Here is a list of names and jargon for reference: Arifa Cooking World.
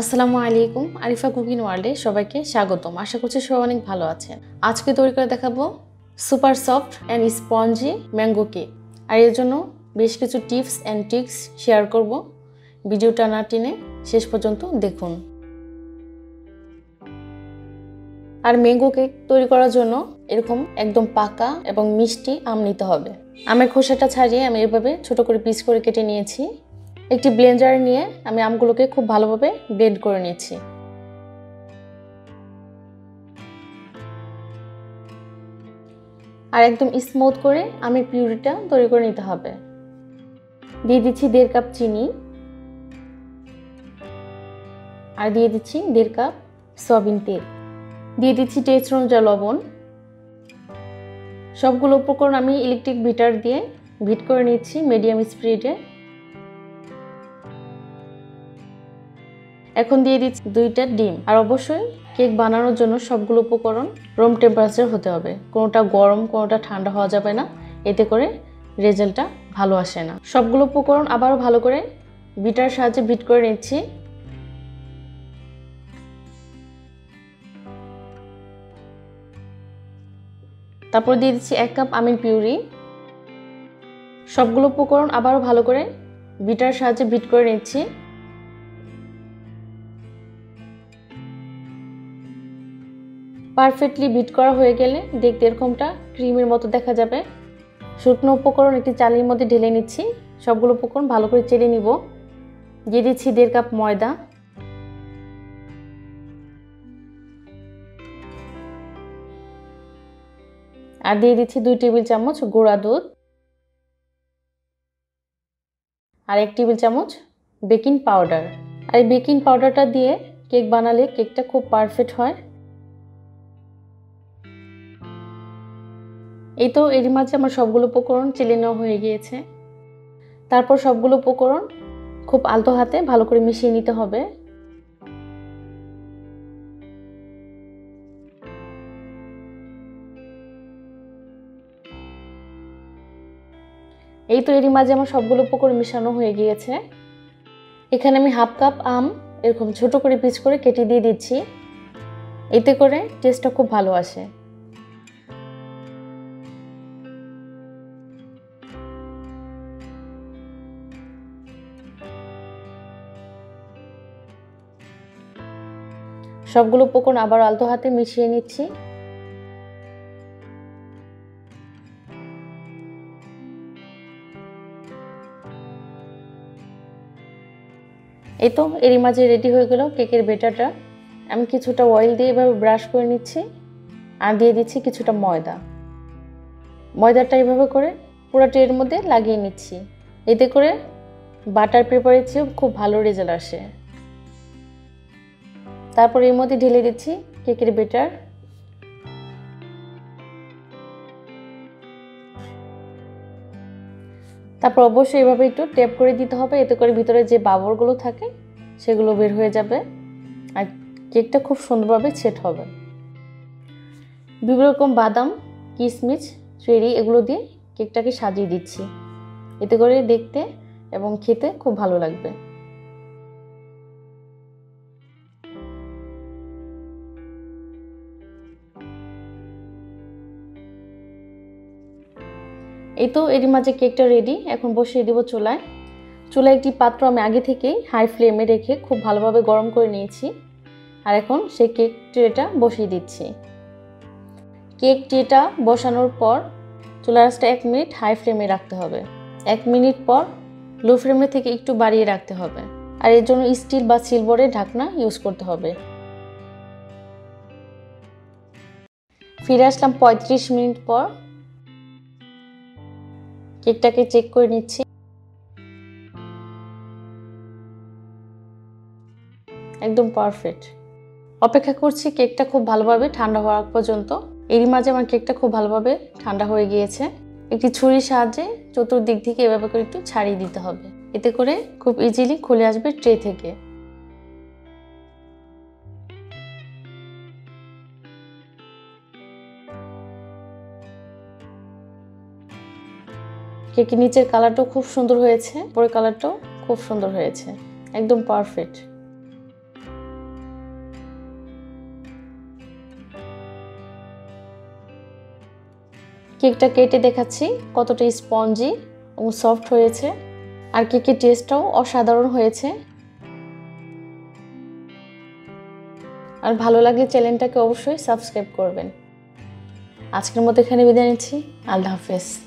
আসসালামু আলাইকুম আরিফা কুকিং ওয়ার্ল্ডে সবাইকে স্বাগতম। আশা করছি সবাই অনেক ভালো আছেন। আজকে তৈরি করে দেখাবো super soft and spongy mango cake, আর এর জন্য বেশ কিছু টিপস অ্যান্ড ট্রিক্স শেয়ার করব। ভিডিওটা না টেনে শেষ পর্যন্ত দেখুন। আর ম্যাঙ্গো কেক তৈরি করার জন্য এরকম একদম পাকা এবং মিষ্টি আম নিতে হবে। আমের খোসাটা ছাড়িয়ে আমি এভাবে ছোট করে পিস করে কেটে নিয়েছি। একটি ব্লেন্ডার নিয়ে আমি আমগুলোকে খুব ভালোভাবে ব্লেন্ড করে নিয়েছি। আর একদম স্মুথ করে আমের পিউরিটা তৈরি করে নিতে হবে। দিয়ে দিচ্ছি 1.5 কাপ চিনি, আর দিয়ে দিচ্ছি 1.5 কাপ সয়াবিন তেল, দিয়ে দিচ্ছি টেস্ট অনুযায়ী লবণ। সবগুলো উপকরণ আমি ইলেকট্রিক বিটার দিয়ে বিট করে নিচ্ছি মিডিয়াম স্পিডে। এখন দিয়ে দিচ্ছি 2টা ডিম। আর অবশ্যই কেক বানানোর জন্য সবগুলো উপকরণ রুম টেম্পারেচার হতে হবে, কোনোটা গরম কোনোটা ঠান্ডা হওয়া যাবে না, এতে করে রেজাল্টটা ভালো আসে না। সবগুলো উপকরণ আবারও ভালো করে বিটার সাহায্যে বিট করে নিচ্ছি। তারপর দিয়ে দিচ্ছি 1 কাপ আমের পিউরি। সবগুলো উপকরণ আবারও ভালো করে বিটার সাহায্যে বিট করে নিচ্ছি। পারফেক্টলি বিট করা হয়ে গেলে দেখতে এরকমটা ক্রিমের মতো দেখা যাবে। শুকনো উপকরণ একটি চালের মধ্যে ঢেলে নিচ্ছি। সবগুলো উপকরণ ভালো করে চেলে নিব। দিয়ে দিচ্ছি 1.5 কাপ ময়দা, আর দিয়ে দিচ্ছি 2 টেবিল চামচ গুঁড়া দুধ, আর 1 টেবিল চামচ বেকিং পাউডার। আর এই বেকিং পাউডারটা দিয়ে কেক বানালে কেকটা খুব পারফেক্ট হয়। এই তো এর মাঝে আমার সবগুলো উপকরণ চেলে নেওয়া হয়ে গিয়েছে। তারপর সবগুলো উপকরণ খুব আলতো হাতে ভালো করে মিশিয়ে নিতে হবে। এই তো এর মাঝে আমার সবগুলো উপকরণ মিশানো হয়ে গিয়েছে। এখানে আমি 1/2 কাপ আম এরকম ছোট করে পিচ করে কেটে দিয়ে দিচ্ছি, এতে করে টেস্টটা খুব ভালো আসে। সবগুলো উপকরণ আবার আলতো হাতে মিশিয়ে নিচ্ছি। এই তো এরই মাঝে রেডি হয়ে গেল কেকের ব্যাটারটা। আমি কিছুটা অয়েল দিয়ে এভাবে ব্রাশ করে নিচ্ছি, আর দিয়ে দিচ্ছি কিছুটা ময়দা। ময়দাটা এভাবে করে পুরো ট্রের মধ্যে লাগিয়ে নিচ্ছি, এতে করে বাটার পেপারের চেয়ে খুব ভালো রেজাল্ট আসে। তারপর এর মধ্যে ঢেলে দিচ্ছি কেকের ব্যাটার। তারপর অবশ্যই এভাবে একটু ট্যাপ করে দিতে হবে, এতে করে ভিতরে যে বাবলগুলো থাকে সেগুলো বের হয়ে যাবে, আর কেকটা খুব সুন্দরভাবে সেট হবে। বিভিন্ন রকম বাদাম, কিশমিশ, চেরি এগুলো দিয়ে কেকটাকে সাজিয়ে দিচ্ছি, এতে করে দেখতে এবং খেতে খুব ভালো লাগবে। এই তো এরই মাঝে কেকটা রেডি। এখন বসিয়ে দেবো চুলায়। চুলায় একটি পাত্র আমি আগে থেকেই হাই ফ্লেমে রেখে খুব ভালোভাবে গরম করে নিয়েছি, আর এখন সেই কেক ট্রেটা বসিয়ে দিচ্ছি। কেক ট্রেটা বসানোর পর চুলার আঁচটা 1 মিনিট হাই ফ্লেমে রাখতে হবে। 1 মিনিট পর লো ফ্লেমে থেকে একটু বাড়িয়ে রাখতে হবে, আর এর জন্য স্টিল বা সিলভারের ঢাকনা ইউজ করতে হবে। ফিরে আসলাম 35 মিনিট পর। কেকটাকে চেক করে নিচ্ছি, একদম পারফেক্ট। অপেক্ষা করছি কেকটা খুব ভালোভাবে ঠান্ডা হওয়ার পর্যন্ত। এরই মাঝে আমার কেকটা খুব ভালোভাবে ঠান্ডা হয়ে গিয়েছে। একটি ছুরির সাহায্যে চতুর্দিক থেকে এভাবে করে একটু ছাড়িয়ে দিতে হবে, এতে করে খুব ইজিলি খুলে আসবে ট্রে থেকে। কেকের নিচের কালারটাও খুব সুন্দর হয়েছে, উপরের কালারটাও খুব সুন্দর হয়েছে, একদম পারফেক্ট। কেকটা কেটে দেখাচ্ছি কতটা স্পঞ্জি ও সফট হয়েছে আর কেকের টেস্টটাও অসাধারণ হয়েছে। আর ভালো লাগলে চ্যানেলটাকে অবশ্যই সাবস্ক্রাইব করবেন। আজকের মতো এখানে বিদায় নিচ্ছি। আল্লাহ হাফেজ।